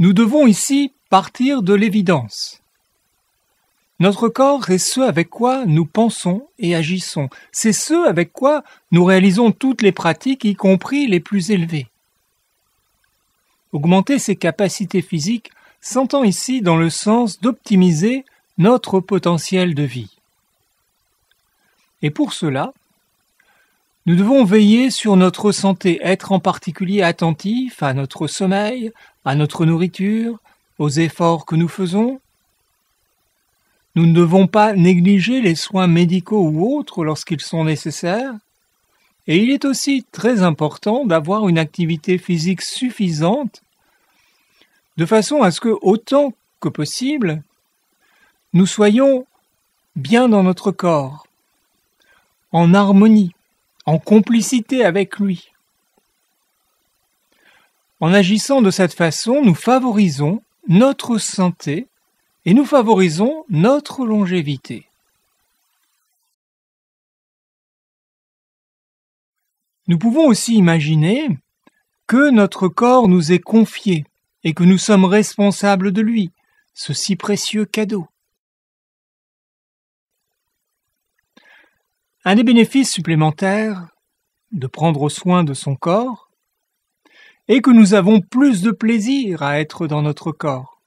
Nous devons ici partir de l'évidence. Notre corps est ce avec quoi nous pensons et agissons. C'est ce avec quoi nous réalisons toutes les pratiques, y compris les plus élevées. Augmenter ses capacités physiques s'entend ici dans le sens d'optimiser notre potentiel de vie. Et pour cela, nous devons veiller sur notre santé, être en particulier attentifs à notre sommeil, à notre nourriture, aux efforts que nous faisons. Nous ne devons pas négliger les soins médicaux ou autres lorsqu'ils sont nécessaires. Et il est aussi très important d'avoir une activité physique suffisante de façon à ce que, autant que possible, nous soyons bien dans notre corps, en harmonie, en complicité avec lui. En agissant de cette façon, nous favorisons notre santé et nous favorisons notre longévité. Nous pouvons aussi imaginer que notre corps nous est confié et que nous sommes responsables de lui, ce si précieux cadeau. Un des bénéfices supplémentaires de prendre soin de son corps est que nous avons plus de plaisir à être dans notre corps.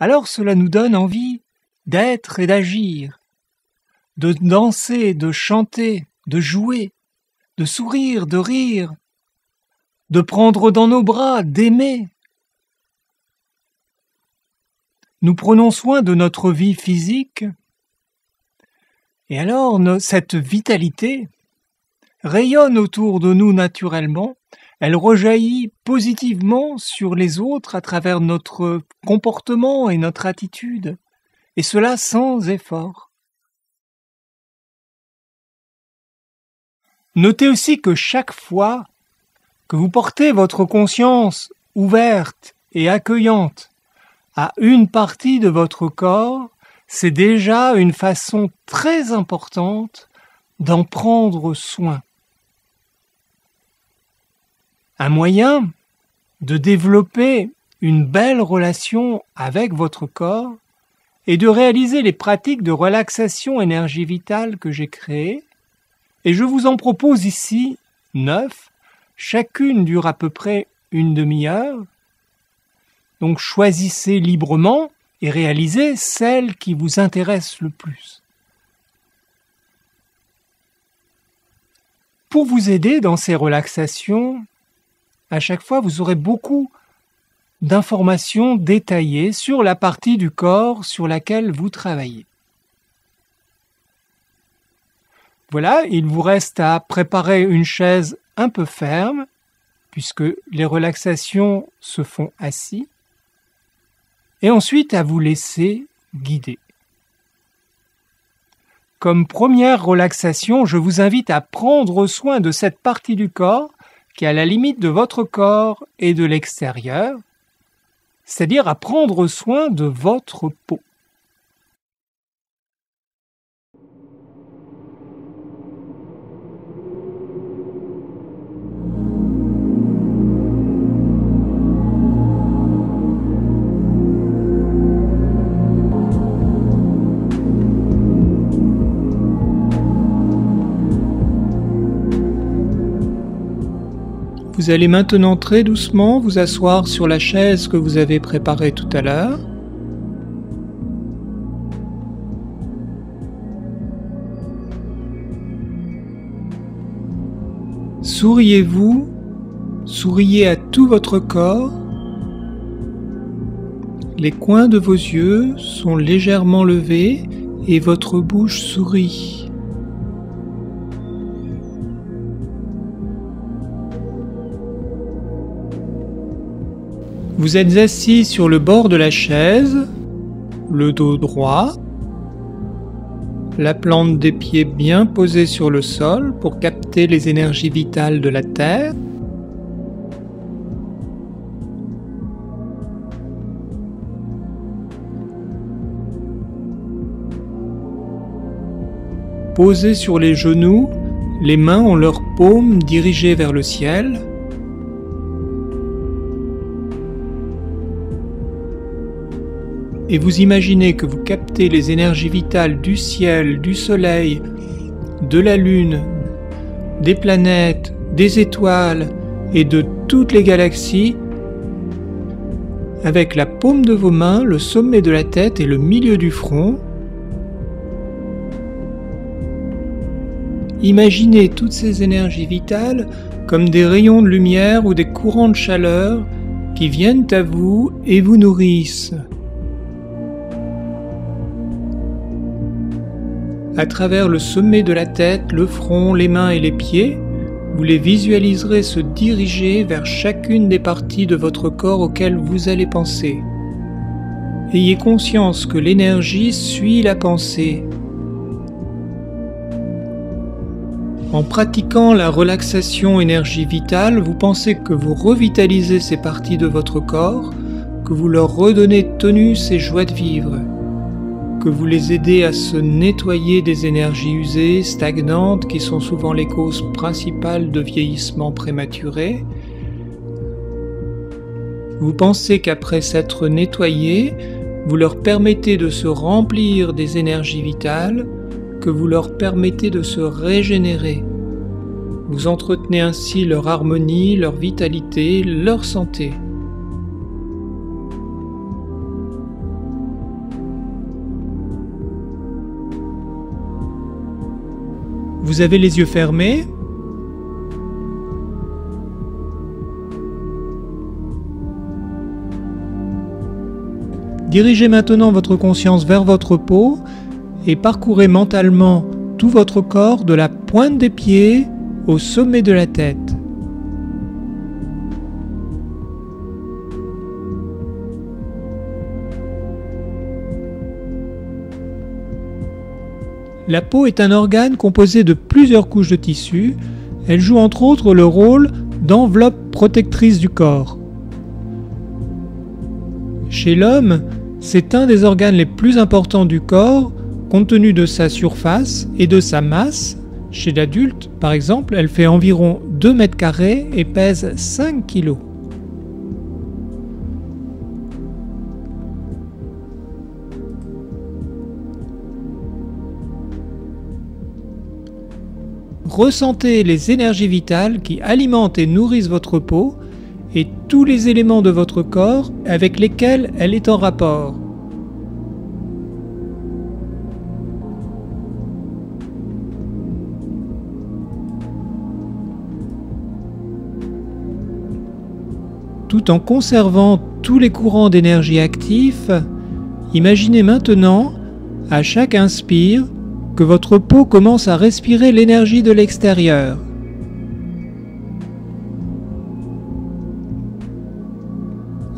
Alors cela nous donne envie d'être et d'agir, de danser, de chanter, de jouer, de sourire, de rire, de prendre dans nos bras, d'aimer. Nous prenons soin de notre vie physique. Et alors, cette vitalité rayonne autour de nous naturellement, elle rejaillit positivement sur les autres à travers notre comportement et notre attitude, et cela sans effort. Notez aussi que chaque fois que vous portez votre conscience ouverte et accueillante à une partie de votre corps, c'est déjà une façon très importante d'en prendre soin. Un moyen de développer une belle relation avec votre corps est de réaliser les pratiques de relaxation énergie vitale que j'ai créées, et je vous en propose ici 9, chacune dure à peu près une demi-heure. Donc choisissez librement et réalisez celle qui vous intéresse le plus. Pour vous aider dans ces relaxations, à chaque fois vous aurez beaucoup d'informations détaillées sur la partie du corps sur laquelle vous travaillez. Voilà, il vous reste à préparer une chaise un peu ferme, puisque les relaxations se font assis. Et ensuite à vous laisser guider. Comme première relaxation, je vous invite à prendre soin de cette partie du corps qui est à la limite de votre corps et de l'extérieur, c'est-à-dire à prendre soin de votre peau. Vous allez maintenant très doucement vous asseoir sur la chaise que vous avez préparée tout à l'heure. Souriez-vous, souriez à tout votre corps. Les coins de vos yeux sont légèrement levés et votre bouche sourit. Vous êtes assis sur le bord de la chaise, le dos droit, la plante des pieds bien posée sur le sol pour capter les énergies vitales de la terre. Posés sur les genoux, les mains ont leurs paumes dirigées vers le ciel. et vous imaginez que vous captez les énergies vitales du ciel, du soleil, de la lune, des planètes, des étoiles et de toutes les galaxies, avec la paume de vos mains, le sommet de la tête et le milieu du front. Imaginez toutes ces énergies vitales comme des rayons de lumière ou des courants de chaleur qui viennent à vous et vous nourrissent. À travers le sommet de la tête, le front, les mains et les pieds, vous les visualiserez se diriger vers chacune des parties de votre corps auxquelles vous allez penser. Ayez conscience que l'énergie suit la pensée. En pratiquant la relaxation énergie vitale, vous pensez que vous revitalisez ces parties de votre corps, que vous leur redonnez tonus et joie de vivre, que vous les aidez à se nettoyer des énergies usées, stagnantes, qui sont souvent les causes principales de vieillissement prématuré. Vous pensez qu'après s'être nettoyés, vous leur permettez de se remplir des énergies vitales, que vous leur permettez de se régénérer. Vous entretenez ainsi leur harmonie, leur vitalité, leur santé. Vous avez les yeux fermés. Dirigez maintenant votre conscience vers votre peau et parcourez mentalement tout votre corps de la pointe des pieds au sommet de la tête. La peau est un organe composé de plusieurs couches de tissu. Elle joue entre autres le rôle d'enveloppe protectrice du corps. Chez l'homme, c'est un des organes les plus importants du corps, compte tenu de sa surface et de sa masse. Chez l'adulte, par exemple, elle fait environ 2 mètres carrés et pèse 5 kg. Ressentez les énergies vitales qui alimentent et nourrissent votre peau et tous les éléments de votre corps avec lesquels elle est en rapport. Tout en conservant tous les courants d'énergie actifs, imaginez maintenant, à chaque inspire, que votre peau commence à respirer l'énergie de l'extérieur.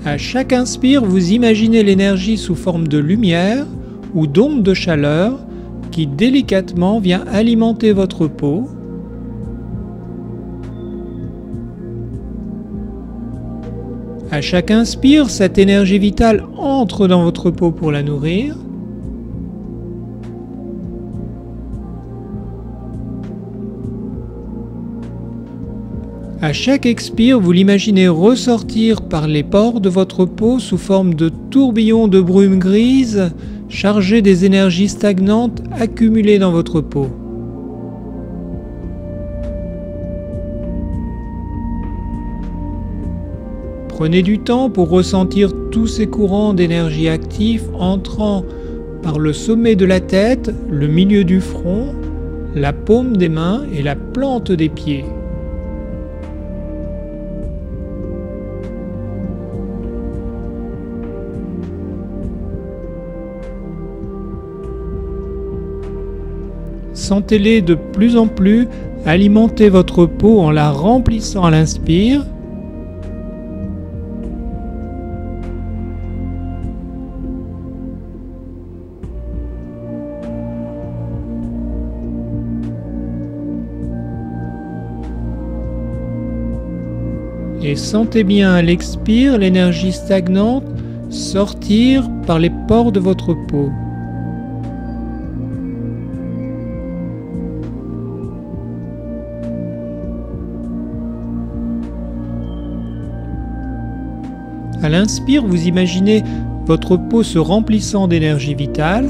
À chaque inspire, vous imaginez l'énergie sous forme de lumière ou d'onde de chaleur qui délicatement vient alimenter votre peau. À chaque inspire, cette énergie vitale entre dans votre peau pour la nourrir. À chaque expire, vous l'imaginez ressortir par les pores de votre peau sous forme de tourbillons de brume grise chargés des énergies stagnantes accumulées dans votre peau. Prenez du temps pour ressentir tous ces courants d'énergie actifs entrant par le sommet de la tête, le milieu du front, la paume des mains et la plante des pieds. Sentez-les de plus en plus alimenter votre peau en la remplissant à l'inspire. Et sentez bien à l'expire l'énergie stagnante sortir par les pores de votre peau. À l'inspire, vous imaginez votre peau se remplissant d'énergie vitale,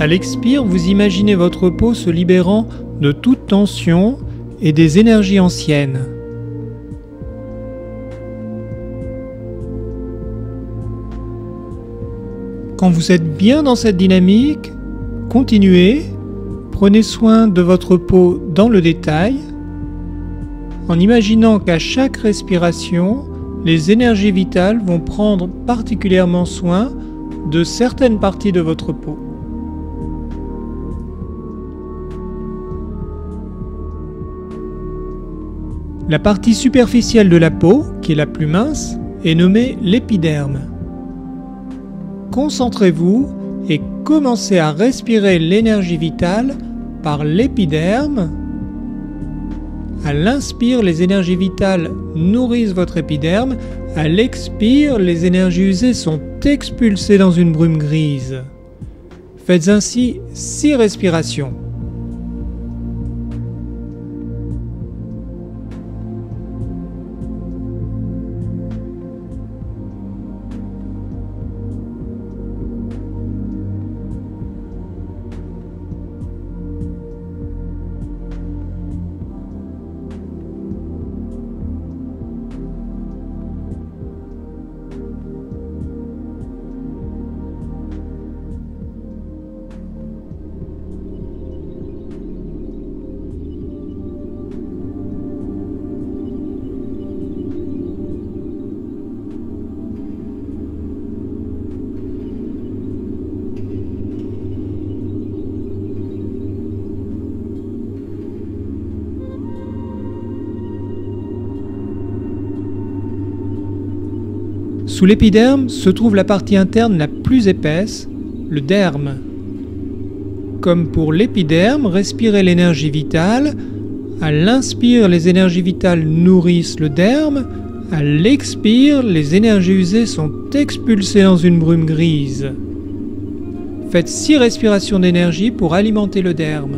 à l'expire, vous imaginez votre peau se libérant de toute tension et des énergies anciennes. Quand vous êtes bien dans cette dynamique, continuez, prenez soin de votre peau dans le détail, en imaginant qu'à chaque respiration, les énergies vitales vont prendre particulièrement soin de certaines parties de votre peau. La partie superficielle de la peau, qui est la plus mince, est nommée l'épiderme. Concentrez-vous et commencez à respirer l'énergie vitale par l'épiderme. À l'inspire, les énergies vitales nourrissent votre épiderme. À l'expire, les énergies usées sont expulsées dans une brume grise. Faites ainsi 6 respirations. Sous l'épiderme se trouve la partie interne la plus épaisse, le derme. Comme pour l'épiderme, respirez l'énergie vitale. À l'inspire, les énergies vitales nourrissent le derme. À l'expire, les énergies usées sont expulsées dans une brume grise. Faites 6 respirations d'énergie pour alimenter le derme.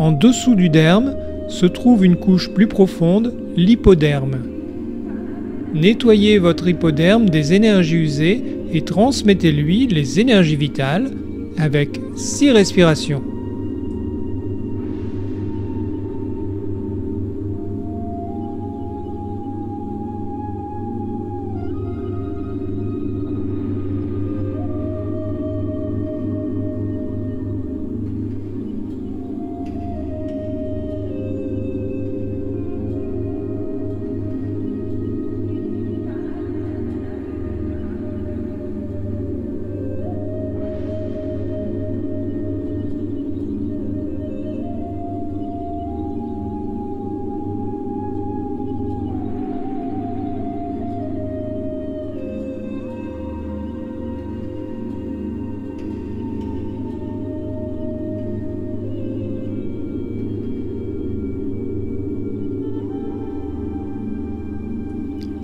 En dessous du derme se trouve une couche plus profonde, l'hypoderme. Nettoyez votre hypoderme des énergies usées et transmettez-lui les énergies vitales avec 6 respirations.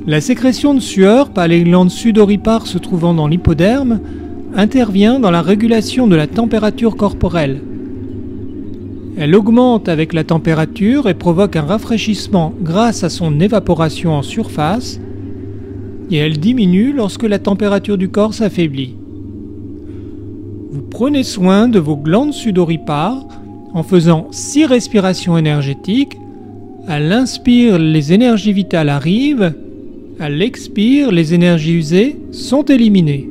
La sécrétion de sueur par les glandes sudoripares se trouvant dans l'hypoderme intervient dans la régulation de la température corporelle. Elle augmente avec la température et provoque un rafraîchissement grâce à son évaporation en surface, et elle diminue lorsque la température du corps s'affaiblit. Vous prenez soin de vos glandes sudoripares en faisant 6 respirations énergétiques. À l'inspire, les énergies vitales arrivent. À l'expire, les énergies usées sont éliminées.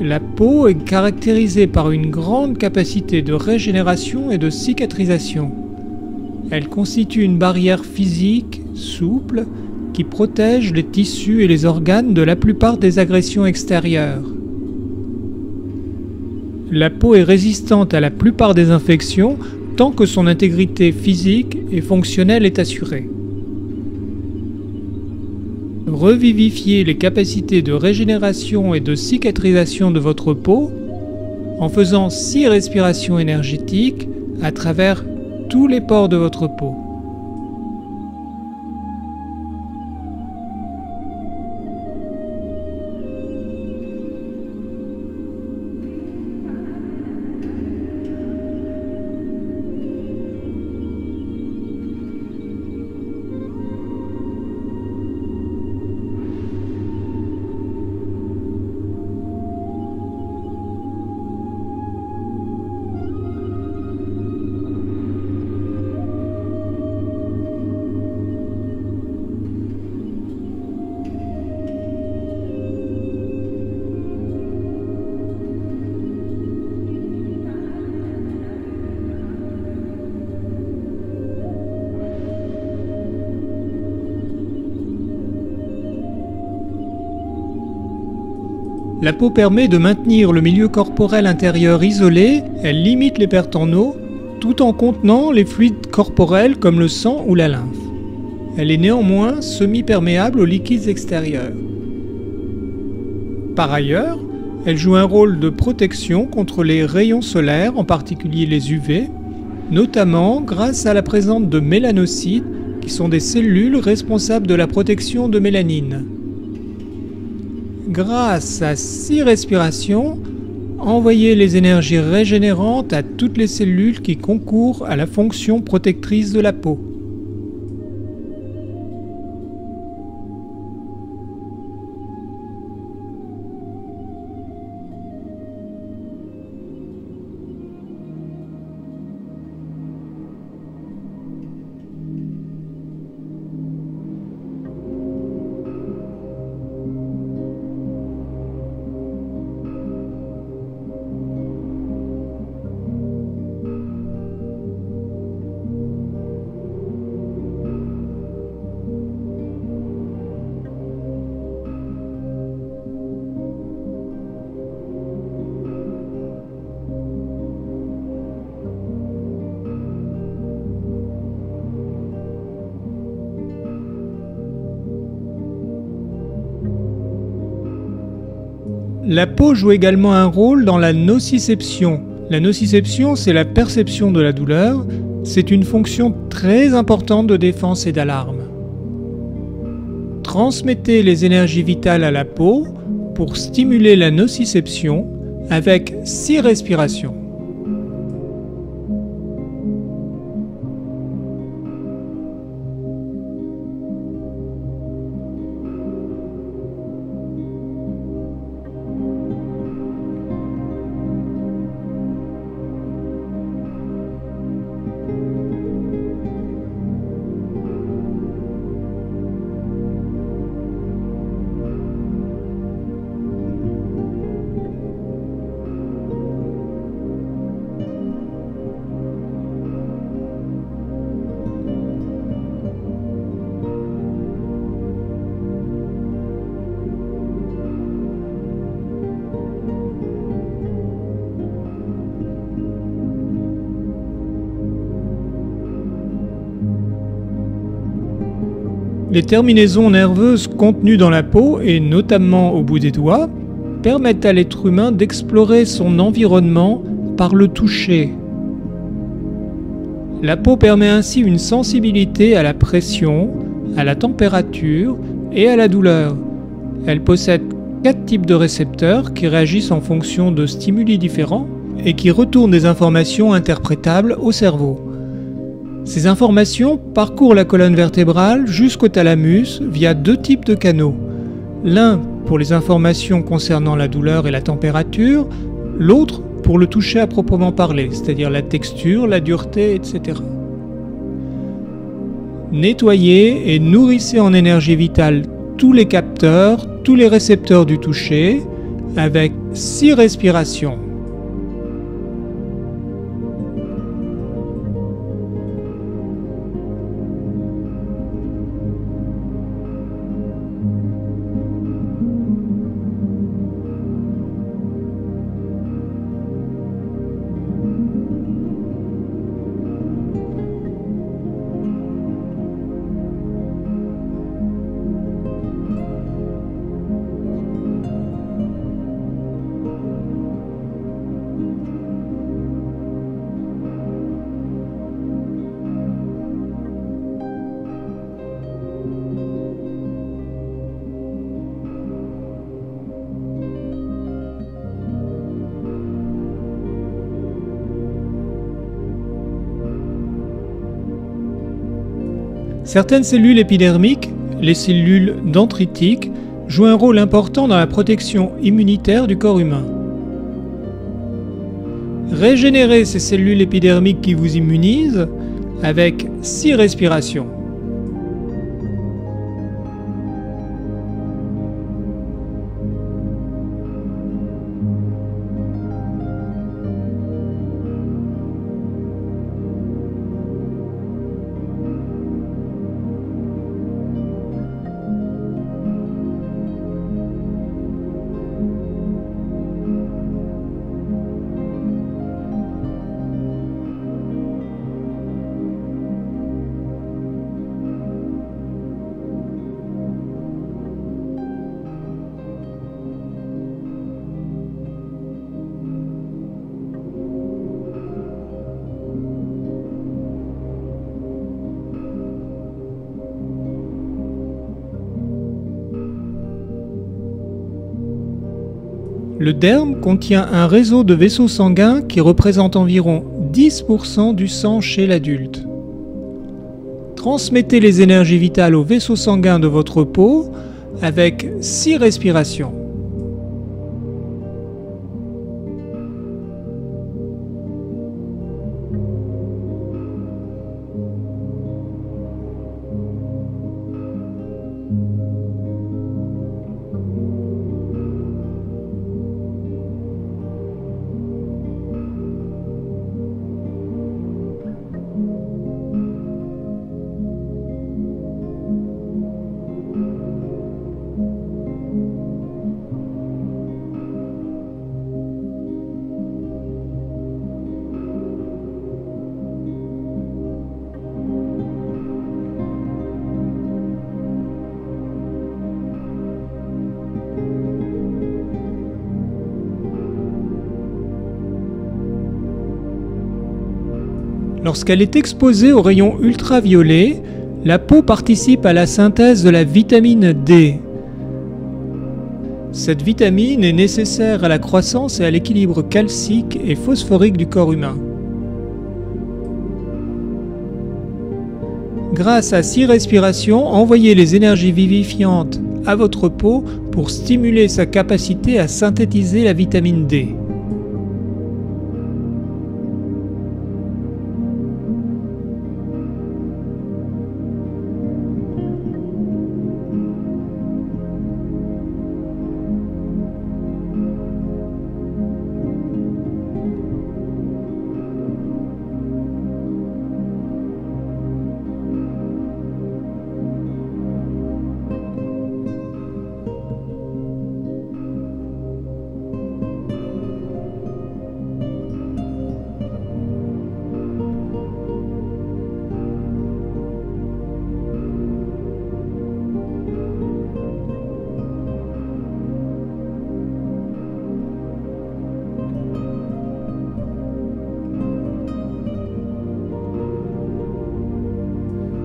La peau est caractérisée par une grande capacité de régénération et de cicatrisation. Elle constitue une barrière physique, souple, qui protège les tissus et les organes de la plupart des agressions extérieures. La peau est résistante à la plupart des infections tant que son intégrité physique et fonctionnelle est assurée. Revivifiez les capacités de régénération et de cicatrisation de votre peau en faisant 6 respirations énergétiques à travers tous les pores de votre peau. La peau permet de maintenir le milieu corporel intérieur isolé, elle limite les pertes en eau, tout en contenant les fluides corporels comme le sang ou la lymphe. Elle est néanmoins semi-perméable aux liquides extérieurs. Par ailleurs, elle joue un rôle de protection contre les rayons solaires, en particulier les UV, notamment grâce à la présence de mélanocytes, qui sont des cellules responsables de la protection de mélanine. Grâce à 6 respirations, envoyez les énergies régénérantes à toutes les cellules qui concourent à la fonction protectrice de la peau. La peau joue également un rôle dans la nociception. La nociception, c'est la perception de la douleur. C'est une fonction très importante de défense et d'alarme. Transmettez les énergies vitales à la peau pour stimuler la nociception avec 6 respirations. Les terminaisons nerveuses contenues dans la peau, et notamment au bout des doigts, permettent à l'être humain d'explorer son environnement par le toucher. La peau permet ainsi une sensibilité à la pression, à la température et à la douleur. Elle possède 4 types de récepteurs qui réagissent en fonction de stimuli différents et qui retournent des informations interprétables au cerveau. Ces informations parcourent la colonne vertébrale jusqu'au thalamus via 2 types de canaux. L'un pour les informations concernant la douleur et la température, l'autre pour le toucher à proprement parler, c'est-à-dire la texture, la dureté, etc. Nettoyez et nourrissez en énergie vitale tous les capteurs, tous les récepteurs du toucher, avec 6 respirations. Certaines cellules épidermiques, les cellules dendritiques, jouent un rôle important dans la protection immunitaire du corps humain. Régénérez ces cellules épidermiques qui vous immunisent avec 6 respirations. Le derme contient un réseau de vaisseaux sanguins qui représente environ 10% du sang chez l'adulte. Transmettez les énergies vitales aux vaisseaux sanguins de votre peau avec 6 respirations. Lorsqu'elle est exposée aux rayons ultraviolets, la peau participe à la synthèse de la vitamine D. Cette vitamine est nécessaire à la croissance et à l'équilibre calcique et phosphorique du corps humain. Grâce à 6 respirations, envoyez les énergies vivifiantes à votre peau pour stimuler sa capacité à synthétiser la vitamine D.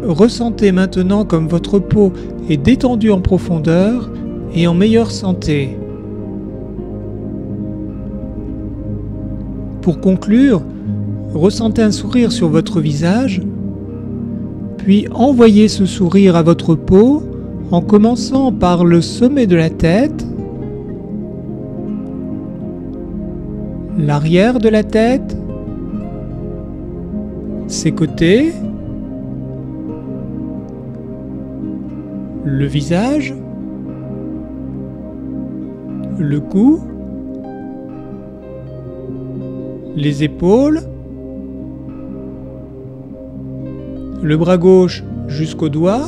Ressentez maintenant comme votre peau est détendue en profondeur et en meilleure santé. Pour conclure, ressentez un sourire sur votre visage, puis envoyez ce sourire à votre peau en commençant par le sommet de la tête, l'arrière de la tête, ses côtés, le visage, le cou, les épaules, le bras gauche jusqu'au doigt,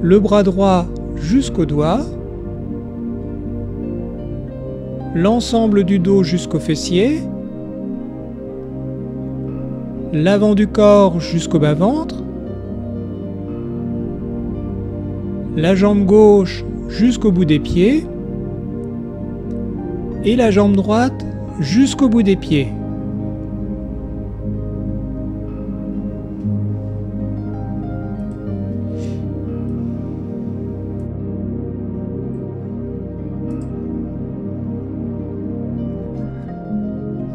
le bras droit jusqu'au doigt, l'ensemble du dos jusqu'au fessier, l'avant du corps jusqu'au bas-ventre, la jambe gauche jusqu'au bout des pieds et la jambe droite jusqu'au bout des pieds.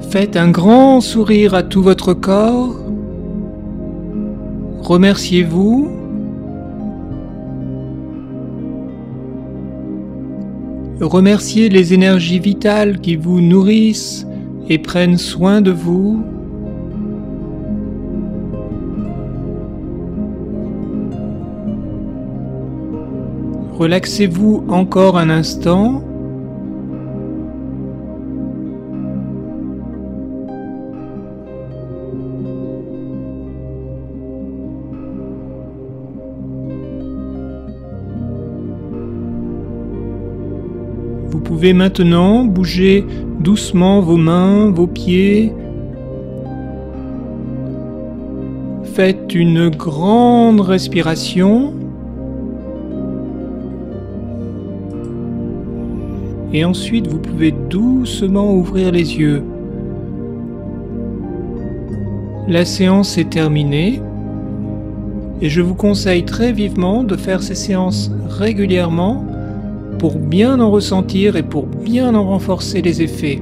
Faites un grand sourire à tout votre corps, remerciez-vous, remerciez les énergies vitales qui vous nourrissent et prennent soin de vous. Relaxez-vous encore un instant. Vous pouvez maintenant bouger doucement vos mains, vos pieds. Faites une grande respiration. Et ensuite, vous pouvez doucement ouvrir les yeux. La séance est terminée. Et je vous conseille très vivement de faire ces séances régulièrement pour bien en ressentir et pour bien en renforcer les effets.